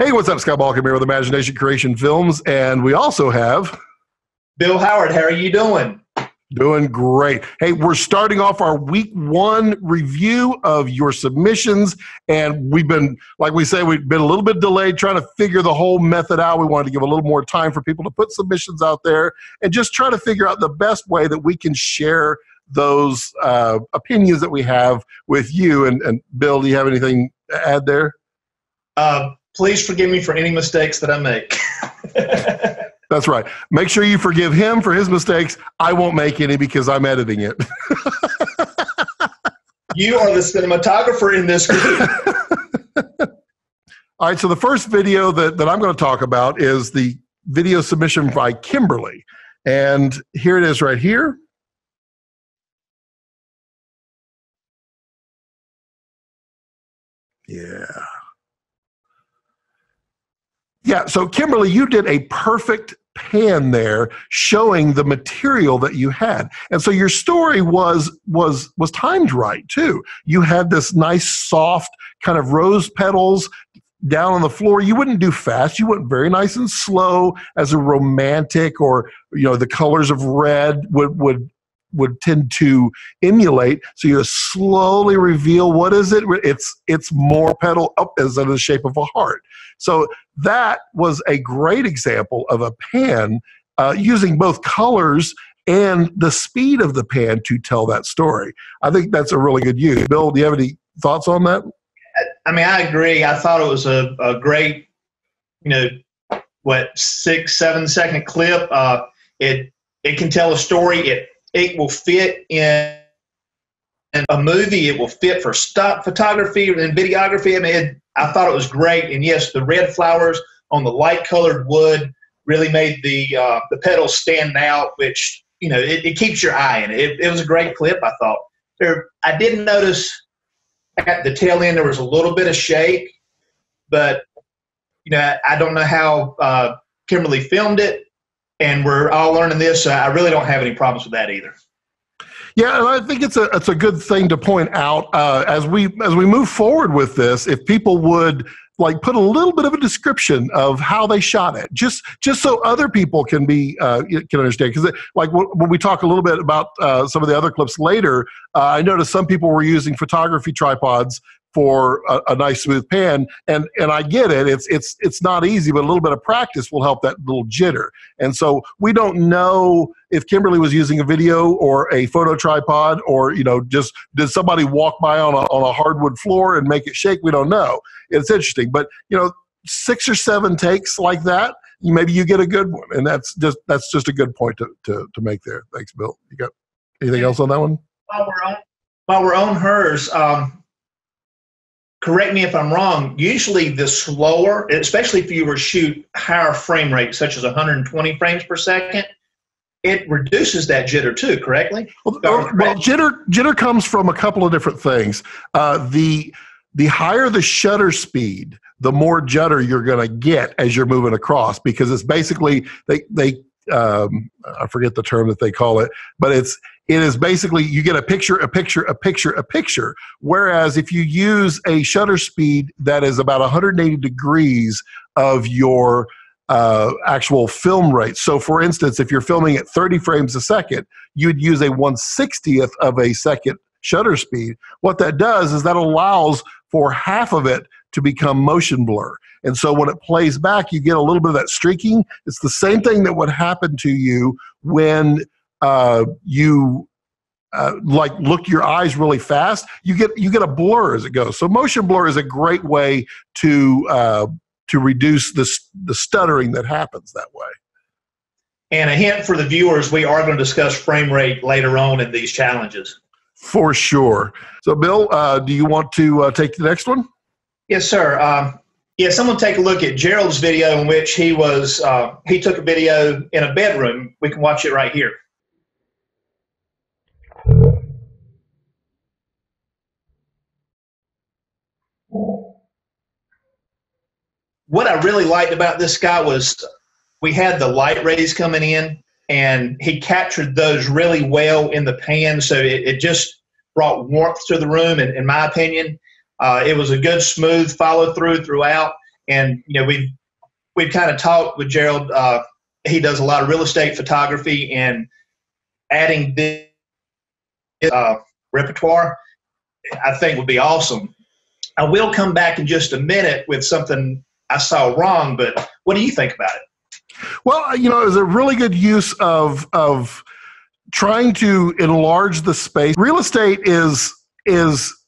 Hey, what's up? Scott Balkum here with Imagination Creation Films, and we also have... Bill Howard. How are you doing? Doing great. Hey, we're starting off our week one review of your submissions, and we've been, like we say, we've been a little bit delayed trying to figure the whole method out. We wanted to give a little more time for people to put submissions out there and just try to figure out the best way that we can share those opinions that we have with you. And Bill, do you have anything to add there? Please forgive me for any mistakes that I make. That's right. Make sure you forgive him for his mistakes. I won't make any because I'm editing it. You are the cinematographer in this group. All right, so the first video that I'm going to talk about is the video submission by Kimberly. And here it is right here. Yeah. Yeah, so Kimberly, you did a perfect pan there showing the material that you had. And so your story was timed right, too. You had this nice, soft kind of rose petals down on the floor. You wouldn't do fast. You went very nice and slow as a romantic, or, you know, the colors of red would tend to emulate. So you slowly reveal, what is it? It's more petal up as in the shape of a heart. So that was a great example of a pan using both colors and the speed of the pan to tell that story. I think that's a really good use. Bill, do you have any thoughts on that? I mean, I agree. I thought it was a great, you know, what, 6-7 second clip. It can tell a story. It will fit in a movie. It will fit for stock photography and videography. I mean, I thought it was great. And yes, the red flowers on the light-colored wood really made the petals stand out, which, you know, it keeps your eye in it. It was a great clip, I thought. I did notice at the tail end there was a little bit of shake, but, you know, I don't know how Kimberly filmed it. And we're all learning this. I really don't have any problems with that either. Yeah, and I think it's a good thing to point out as we move forward with this. If people would like put a little bit of a description of how they shot it, just so other people can be can understand. Because like when we talk a little bit about some of the other clips later, I noticed some people were using photography tripods for a nice smooth pan, and I get it. It's not easy, but a little bit of practice will help that little jitter. And so we don't know if Kimberly was using a video or a photo tripod, or, you know, just did somebody walk by on a hardwood floor and make it shake? We don't know. It's interesting, but, you know, 6 or 7 takes like that, maybe you get a good one. And that's just a good point to make there. Thanks, Bill. You got anything else on that one? While we're on hers, correct me if I'm wrong, usually the slower, especially if you were shoot higher frame rate, such as 120 frames per second, it reduces that jitter too, correctly? Well, jitter comes from a couple of different things. The higher the shutter speed, the more jitter you're going to get as you're moving across, because it's basically, I forget the term that they call it, but it is basically you get a picture. Whereas if you use a shutter speed that is about 180 degrees of your actual film rate. So for instance, if you're filming at 30 frames a second, you'd use a 1/60th of a second shutter speed. What that does is that allows for half of it to become motion blur. And so when it plays back, you get a little bit of that streaking. It's the same thing that would happen to you when you look your eyes really fast. You get a blur as it goes. So motion blur is a great way to reduce the stuttering that happens that way. And a hint for the viewers: we are going to discuss frame rate later on in these challenges. For sure. So, Bill, do you want to take the next one? Yes, sir. Yeah, someone take a look at Gerald's video in which he was he took a video in a bedroom. We can watch it right here. What I really liked about this guy was we had the light rays coming in, and he captured those really well in the pan, so it just brought warmth to the room, in my opinion. It was a good smooth follow through throughout, And, you know, we've kind of talked with Gerald. He does a lot of real estate photography, and adding this repertoire, I think, would be awesome. I will come back in just a minute with something I saw wrong, but what do you think about it? Well, you know, it was a really good use of trying to enlarge the space. Real estate is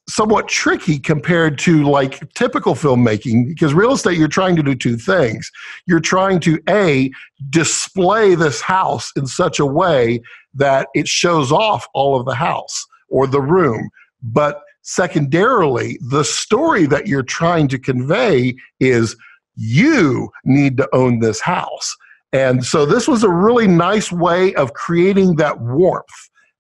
somewhat tricky compared to like typical filmmaking, because real estate, you're trying to do two things. You're trying to A, display this house in such a way that it shows off all of the house or the room. But secondarily, the story that you're trying to convey is you need to own this house. And so this was a really nice way of creating that warmth.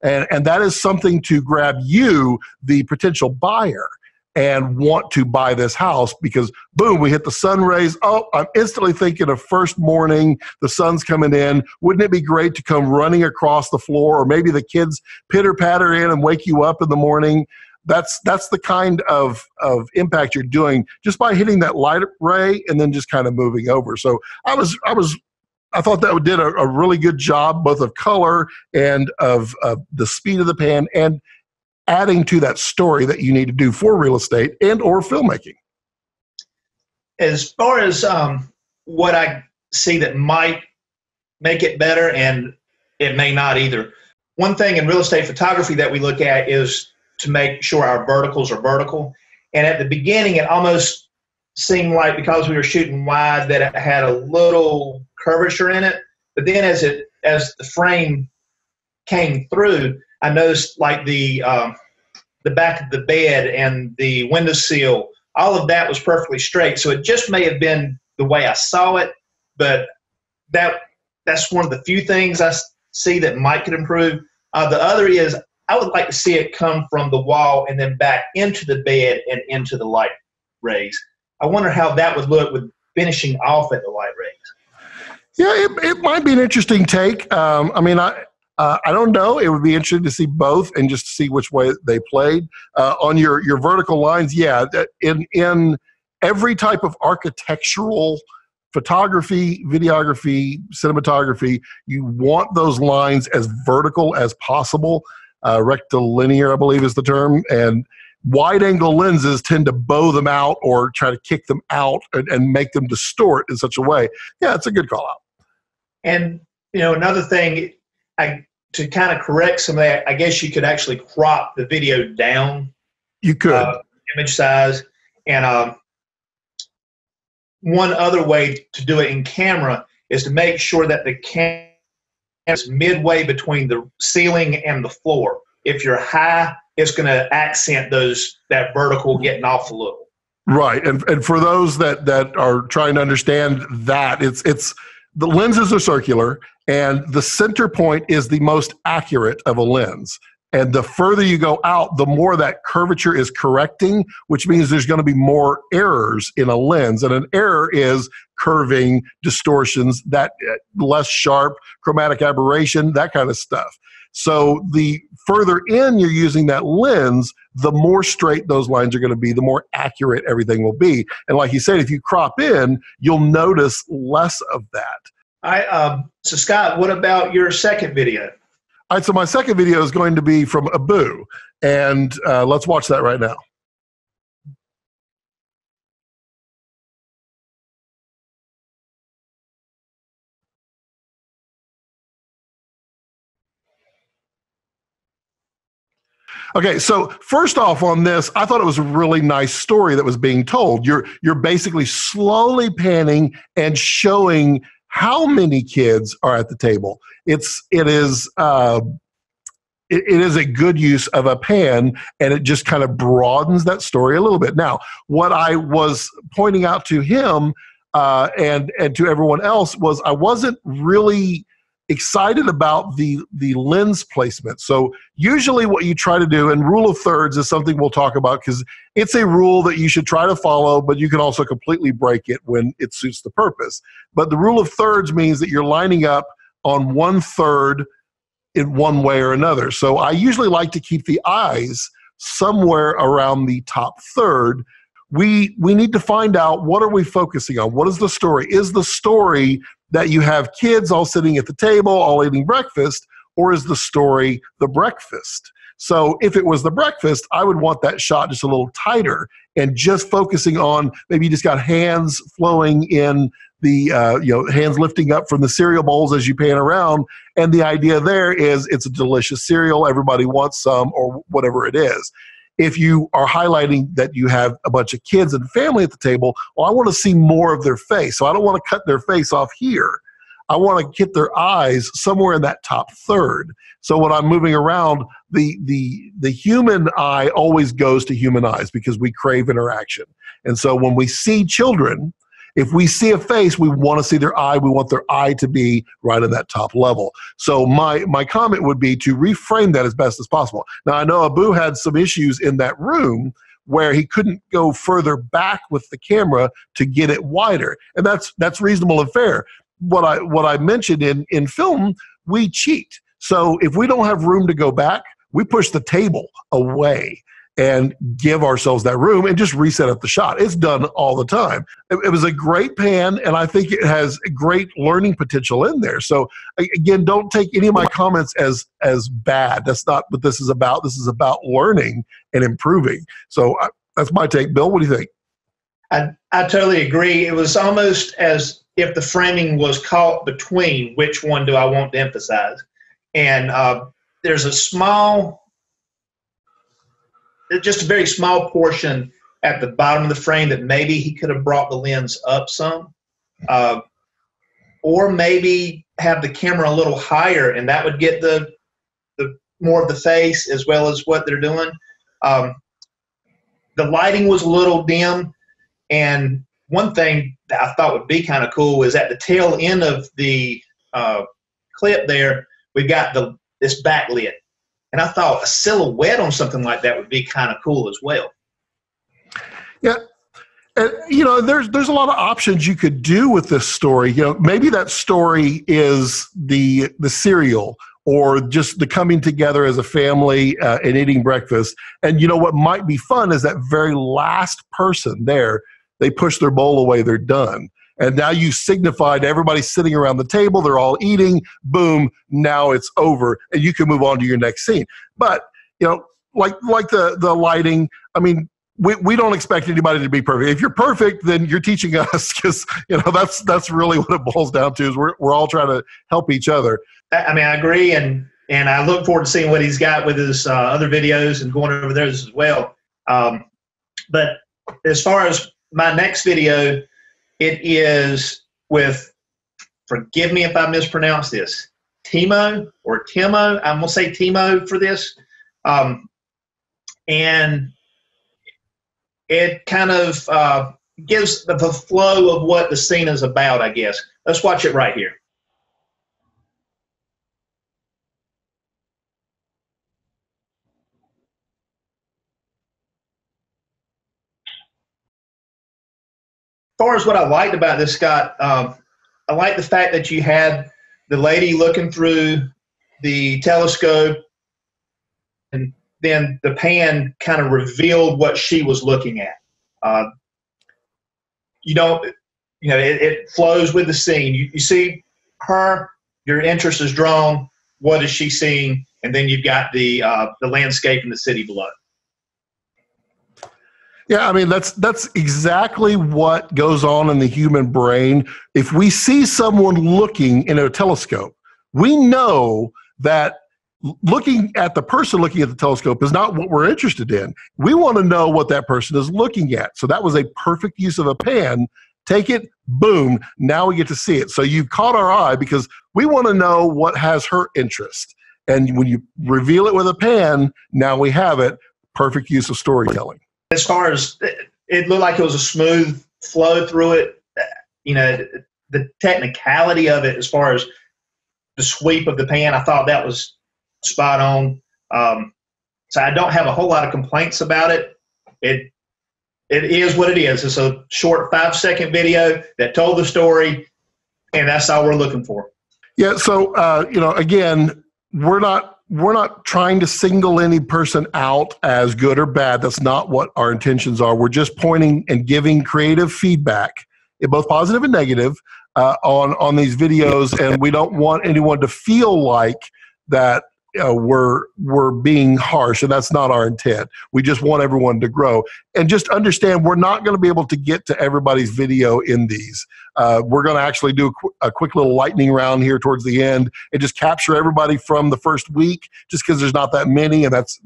And that is something to grab you, the potential buyer, and want to buy this house, because boom, we hit the sun rays. Oh, I'm instantly thinking of first morning, the sun's coming in. Wouldn't it be great to come running across the floor, or maybe the kids pitter-patter in and wake you up in the morning? That's the kind of impact you're doing just by hitting that light ray and then just kind of moving over. So I thought that did a really good job, both of color and of the speed of the pan, and adding to that story that you need to do for real estate and or filmmaking. As far as what I see that might make it better, and it may not either, one thing in real estate photography that we look at is to make sure our verticals are vertical. And at the beginning, it almost seemed like, because we were shooting wide, that it had a little curvature in it. But then as the frame came through, I noticed like the back of the bed and the windowsill, all of that was perfectly straight. So it just may have been the way I saw it, but that's one of the few things I see that might could improve. The other is, I would like to see it come from the wall and then back into the bed and into the light rays. I wonder how that would look with finishing off at the light rays. Yeah, it might be an interesting take. I mean, I don't know. It would be interesting to see both and just to see which way they played. On your vertical lines, yeah, in every type of architectural photography, videography, cinematography, you want those lines as vertical as possible. Rectilinear, I believe, is the term, and wide-angle lenses tend to bow them out or try to kick them out and make them distort in such a way. Yeah, it's a good call-out. And, you know, another thing, to kind of correct some of that, I guess you could actually crop the video down. You could. Image size. And one other way to do it in camera is to make sure that the camera is midway between the ceiling and the floor. If you're high, it's going to accent that vertical getting off a little. Right, and for those that are trying to understand that, it's the lenses are circular, and the center point is the most accurate of a lens. And the further you go out, the more that curvature is correcting, which means there's going to be more errors in a lens. And an error is curving, distortions, that less sharp, chromatic aberration, that kind of stuff. So the further in you're using that lens, the more straight those lines are going to be, the more accurate everything will be. And like you said, if you crop in, you'll notice less of that. So Scott, what about your second video? All right, so my second video is going to be from Abu, and let's watch that right now. Okay, so first off on this, I thought it was a really nice story that was being told. You're basically slowly panning and showing how many kids are at the table. It is a good use of a pan, and it just kind of broadens that story a little bit. Now, what I was pointing out to him and to everyone else was I wasn't really excited about the lens placement. So usually what you try to do, and rule of thirds is something we'll talk about because it's a rule that you should try to follow, but you can also completely break it when it suits the purpose. But the rule of thirds means that you're lining up on one third in one way or another. So I usually like to keep the eyes somewhere around the top third, we need to find out, what are we focusing on? What is the story? Is the story that you have kids all sitting at the table, all eating breakfast, or is the story the breakfast? So if it was the breakfast, I would want that shot just a little tighter and just focusing on, maybe you just got hands flowing in the, hands lifting up from the cereal bowls as you pan around. And the idea there is it's a delicious cereal. Everybody wants some, or whatever it is. If you are highlighting that you have a bunch of kids and family at the table, well, I want to see more of their face. So I don't want to cut their face off here. I want to get their eyes somewhere in that top third. So when I'm moving around, the human eye always goes to human eyes because we crave interaction. And so when we see children, if we see a face, we want to see their eye. We want their eye to be right in that top level. So my comment would be to reframe that as best as possible. Now, I know Abu had some issues in that room where he couldn't go further back with the camera to get it wider. And that's reasonable and fair. What I mentioned in film, we cheat. So if we don't have room to go back, we push the table away and give ourselves that room and just reset up the shot. It's done all the time. It was a great pan, and I think it has great learning potential in there. So again, don't take any of my comments as bad. That's not what this is about. This is about learning and improving. So that's my take. Bill, what do you think? I totally agree. It was almost as if the framing was caught between which one do I want to emphasize. And there's a small, just a very small portion at the bottom of the frame that maybe he could have brought the lens up some, or maybe have the camera a little higher, and that would get the more of the face as well as what they're doing. The lighting was a little dim, and one thing that I thought would be kind of cool is at the tail end of the clip there, we've got this backlit. And I thought a silhouette on something like that would be kind of cool as well. Yeah. And, there's a lot of options you could do with this story. Maybe that story is the cereal or just the coming together as a family and eating breakfast. And what might be fun is that very last person there, they push their bowl away, they're done. And now you signify to everybody sitting around the table, they're all eating, boom, now it's over, and you can move on to your next scene. But, like the lighting, I mean, we don't expect anybody to be perfect. If you're perfect, then you're teaching us, because, that's really what it boils down to, is we're all trying to help each other. I mean, I agree, and I look forward to seeing what he's got with his other videos and going over those as well. But as far as my next video, it is with, forgive me if I mispronounce this, Timo. I'm going to say Timo for this. And it kind of gives the flow of what the scene is about, I guess. Let's watch it right here. As far as what I liked about this, Scott, I like the fact that you had the lady looking through the telescope, and then the pan kind of revealed what she was looking at. It flows with the scene. You see her, your interest is drawn. What is she seeing? And then you've got the landscape and the city below. Yeah, I mean, that's exactly what goes on in the human brain. If we see someone looking in a telescope, we know that looking at the person looking at the telescope is not what we're interested in. We want to know what that person is looking at. So that was a perfect use of a pan. Take it, boom, now we get to see it. So you've caught our eye because we want to know what has her interest. And when you reveal it with a pan, now we have it. Perfect use of storytelling. As far as it looked like it was a smooth flow through it, the technicality of it as far as the sweep of the pan, I thought that was spot on. So I don't have a whole lot of complaints about it. It is what it is. It's a short 5-second video that told the story, and that's all we're looking for. Yeah, so, again, we're not – we're not trying to single any person out as good or bad. That's not what our intentions are. We're just pointing and giving creative feedback, both positive and negative, on these videos. And we don't want anyone to feel like that we're being harsh, and that's not our intent. We just want everyone to grow. And just understand, we're not going to be able to get to everybody's video in these. We're going to actually do a quick little lightning round here towards the end and just capture everybody from the first week, just because there's not that many, and that's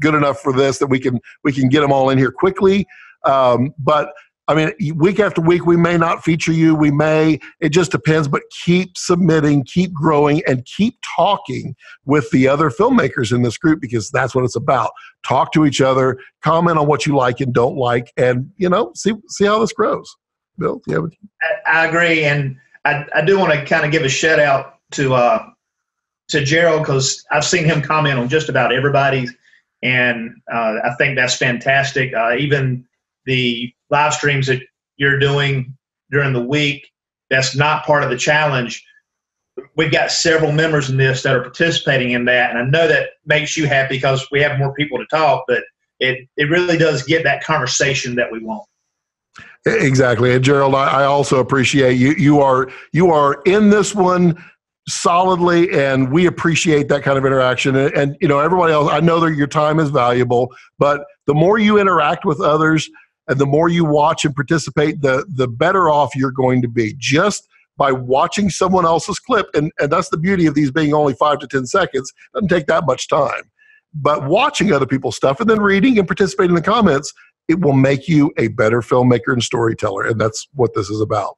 good enough for this, that we can get them all in here quickly. But I mean, week after week, we may not feature you. We may, it just depends, but keep submitting, keep growing, and keep talking with the other filmmakers in this group, because that's what it's about. Talk to each other, comment on what you like and don't like, and, you know, see how this grows. Bill, do you have anything? I agree, and I do want to kind of give a shout out to Gerald, because I've seen him comment on just about everybody, and I think that's fantastic. Even the live streams that you're doing during the week that's not part of the challenge, we've got several members in this that are participating in that, and I know that makes you happy because we have more people to talk, but it really does get that conversation that we want. Exactly. And Gerald, I also appreciate you. You are in this one solidly, and we appreciate that kind of interaction. And you know, everybody else, I know that your time is valuable, but the more you interact with others, and the more you watch and participate, the better off you're going to be, just by watching someone else's clip. And that's the beauty of these being only 5 to 10 seconds. Doesn't take that much time. But watching other people's stuff and then reading and participating in the comments, it will make you a better filmmaker and storyteller. And that's what this is about.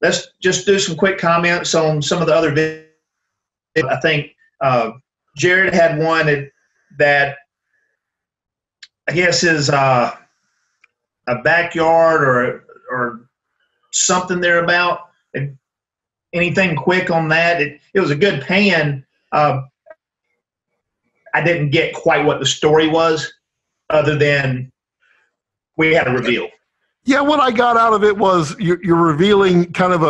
Let's just do some quick comments on some of the other videos. I think Jared had one that I guess is a backyard or something there about. Anything quick on that? It was a good pan. I didn't get quite what the story was, other than we had a reveal. Yeah, what I got out of it was you're revealing kind of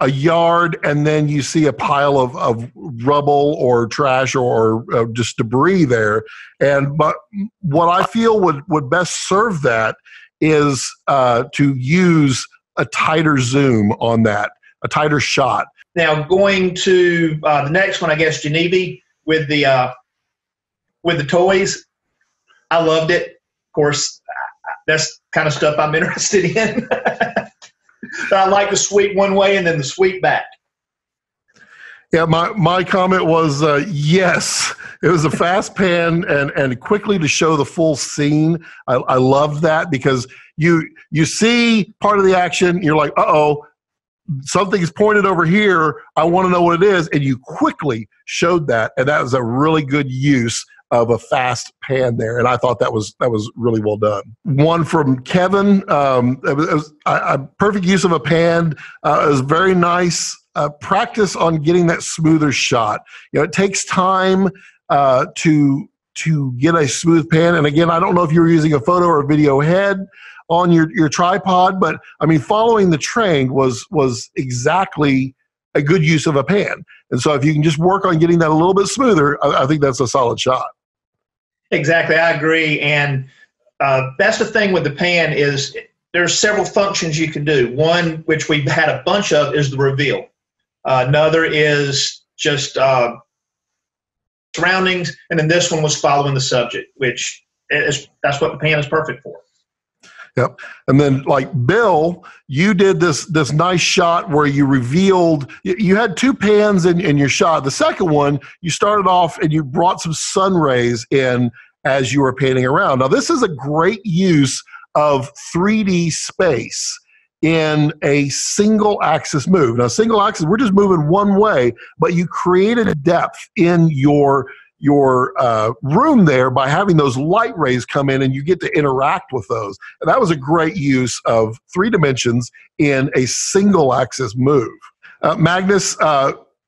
a yard, and then you see a pile of rubble or trash or just debris there. But what I feel would best serve that is to use a tighter zoom on that, a tighter shot. Now going to the next one, I guess, Genevieve, with the toys. I loved it. Of course, that's kind of stuff I'm interested in. But I like the sweep one way and then the sweep back. Yeah, my comment was yes. It was a fast pan and quickly to show the full scene. I love that, because you see part of the action, you're like, uh-oh, something's pointed over here. I want to know what it is. And you quickly showed that, and that was a really good use of a fast pan there, and I thought that was really well done. One from Kevin, it was a perfect use of a pan. It was very nice practice on getting that smoother shot. You know, it takes time to get a smooth pan. And again, I don't know if you were using a photo or a video head on your tripod, but I mean, following the trend was exactly a good use of a pan. And so, if you can just work on getting that a little bit smoother, I think that's a solid shot. Exactly, I agree, and that's the thing with the pan is there's several functions you can do. One, which we've had a bunch of, is the reveal. Another is just surroundings, and then this one was following the subject, which is, that's what the pan is perfect for. Yep. And then, like Bill, you did this nice shot where you revealed, you had two pans in your shot. The second one, you started off and you brought some sun rays in as you were panning around. Now, this is a great use of 3D space in a single axis move. Now, single axis, we're just moving one way, but you created depth in your room there by having those light rays come in, and you get to interact with those. And that was a great use of 3 dimensions in a single axis move. Magnus,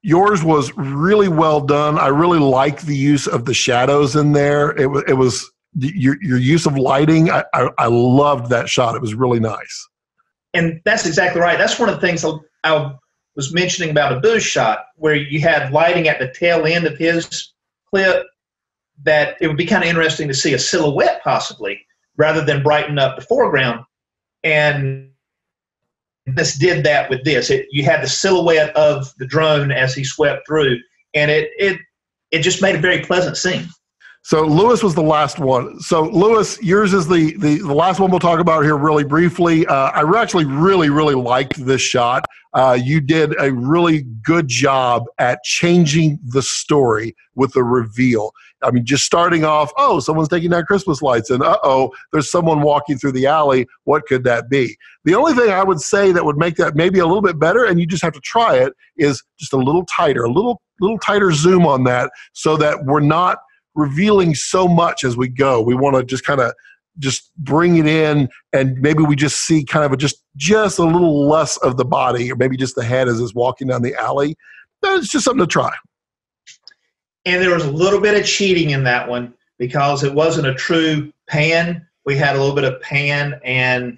yours was really well done. I really like the use of the shadows in there. It was your use of lighting. I loved that shot. It was really nice. And that's exactly right. That's one of the things I was mentioning about Abu's shot, where you had lighting at the tail end of his clip, that it would be kind of interesting to see a silhouette possibly rather than brighten up the foreground. And this did that with this. You had the silhouette of the drone as he swept through, and it just made a very pleasant scene. So Lewis was the last one. So Lewis, yours is the last one we'll talk about here really briefly. I actually really liked this shot. You did a really good job at changing the story with the reveal. I mean, just starting off, oh, someone's taking down Christmas lights, and uh-oh, there's someone walking through the alley. What could that be? The only thing I would say that would make that maybe a little bit better, and you just have to try it, is just a little tighter, a little tighter zoom on that so that we're not revealing so much as we go. We want to just kind of just bring it in, and maybe we just see kind of just a little less of the body, or maybe just the head as it's walking down the alley. It's just something to try. And there was a little bit of cheating in that one because it wasn't a true pan. We had a little bit of pan and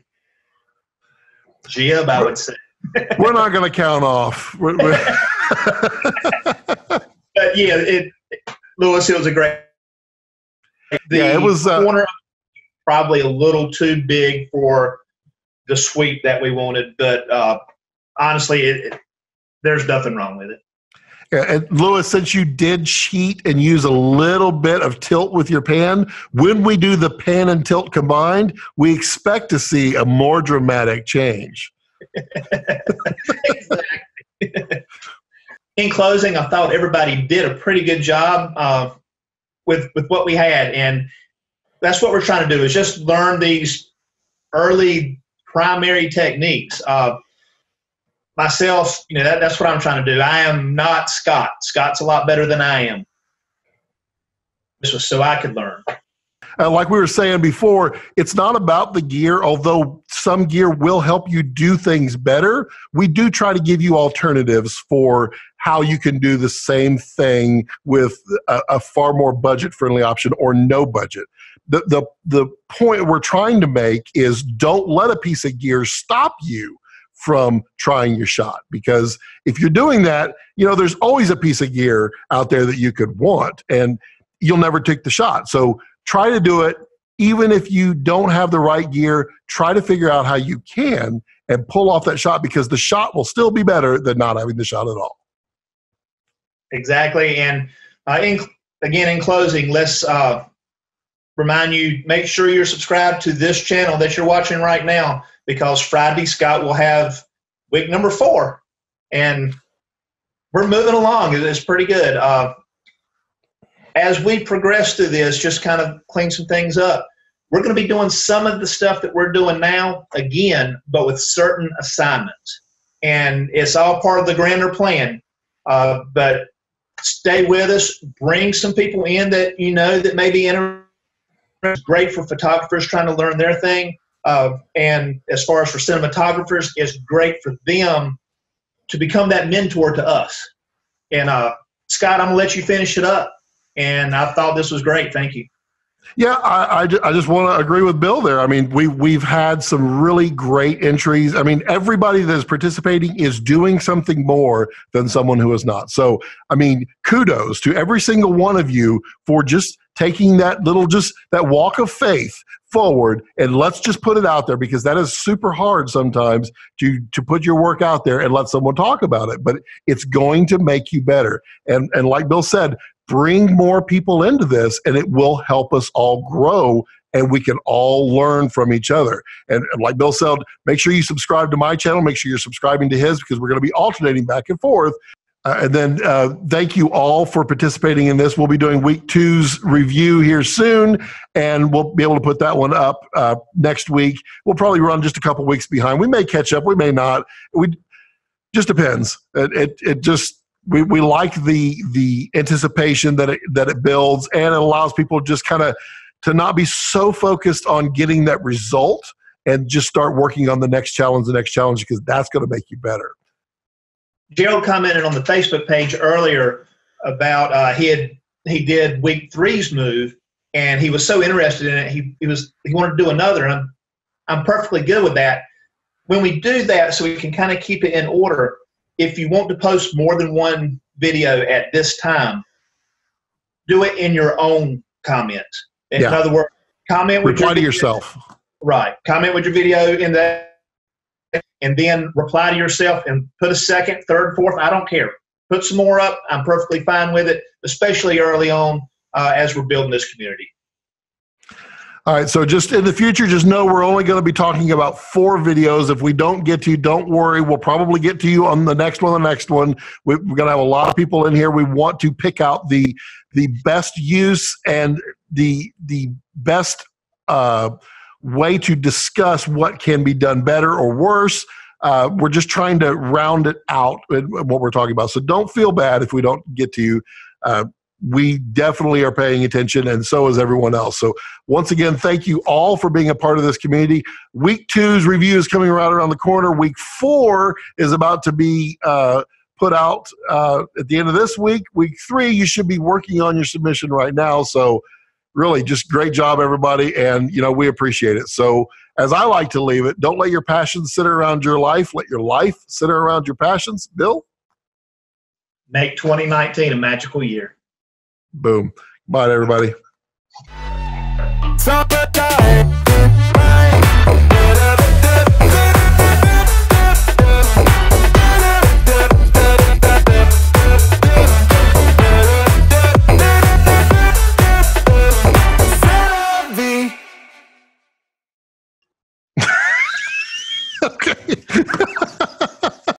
jib, I would say. We're not going to count off. But yeah, Lewis, it was a great. Yeah, it was corner probably a little too big for the sweep that we wanted, but honestly, there's nothing wrong with it. Yeah, and Lewis, since you did cheat and use a little bit of tilt with your pan, when we do the pan and tilt combined, we expect to see a more dramatic change. Exactly. In closing, I thought everybody did a pretty good job with what we had, and that's what we're trying to do, is just learn these early primary techniques. Myself, you know, that's what I'm trying to do. I am not Scott. Scott's a lot better than I am. This was so I could learn. Like we were saying before, it's not about the gear, although some gear will help you do things better. We do try to give you alternatives for how you can do the same thing with a far more budget-friendly option or no budget. The point we're trying to make is don't let a piece of gear stop you from trying your shot, because if you're doing that, you know, there's always a piece of gear out there that you could want, and you'll never take the shot. So try to do it. Even if you don't have the right gear, try to figure out how you can and pull off that shot, because the shot will still be better than not having the shot at all. Exactly. And again, in closing, let's remind you, make sure you're subscribed to this channel that you're watching right now, because Friday Scott will have week number 4, and we're moving along. It's pretty good. As we progress through this, just kind of clean some things up. We're going to be doing some of the stuff that we're doing now again, but with certain assignments. And it's all part of the grander plan. But stay with us. Bring some people in that you know that may be interested. It's great for photographers trying to learn their thing. And as far as for cinematographers, it's great for them to become that mentor to us. And Scott, I'm going to let you finish it up. And I thought this was great. Thank you. Yeah, I just want to agree with Bill there. I mean, we've had some really great entries. I mean, everybody that is participating is doing something more than someone who is not. So, I mean, kudos to every single one of you for just taking that little, just that walk of faith forward, and let's just put it out there, because that is super hard sometimes to put your work out there and let someone talk about it, but it's going to make you better. And like Bill said, bring more people into this, and it will help us all grow, and we can all learn from each other. And like Bill said, make sure you subscribe to my channel. Make sure you're subscribing to his, because we're going to be alternating back and forth. And then thank you all for participating in this. We'll be doing week 2's review here soon, and we'll be able to put that one up next week. We'll probably run just a couple weeks behind. We may catch up. We may not. We just depends. It just... We like the anticipation that it builds, and it allows people just kind of to not be so focused on getting that result and just start working on the next challenge, because that's going to make you better. Gerald commented on the Facebook page earlier about he did week 3's move, and he was so interested in it he wanted to do another, and I'm perfectly good with that. When we do that, so we can kind of keep it in order. If you want to post more than one video at this time, do it in your own comments. In other words, comment with reply to yourself. Right. Comment with your video in that, and then reply to yourself and put a second, third, fourth. I don't care. Put some more up. I'm perfectly fine with it, especially early on as we're building this community. All right. So just in the future, just know we're only going to be talking about 4 videos. If we don't get to you, don't worry. We'll probably get to you on the next one, We're going to have a lot of people in here. We want to pick out the best use and the best way to discuss what can be done better or worse. We're just trying to round it out in what we're talking about. So don't feel bad if we don't get to you. We definitely are paying attention, and so is everyone else. So once again, thank you all for being a part of this community. Week 2's review is coming right around the corner. Week 4 is about to be put out at the end of this week. Week 3, you should be working on your submission right now. So really just great job, everybody, and you know we appreciate it. So as I like to leave it, don't let your passions sit around your life. Let your life sit around your passions. Bill? Make 2019 a magical year. Boom. Bye, everybody.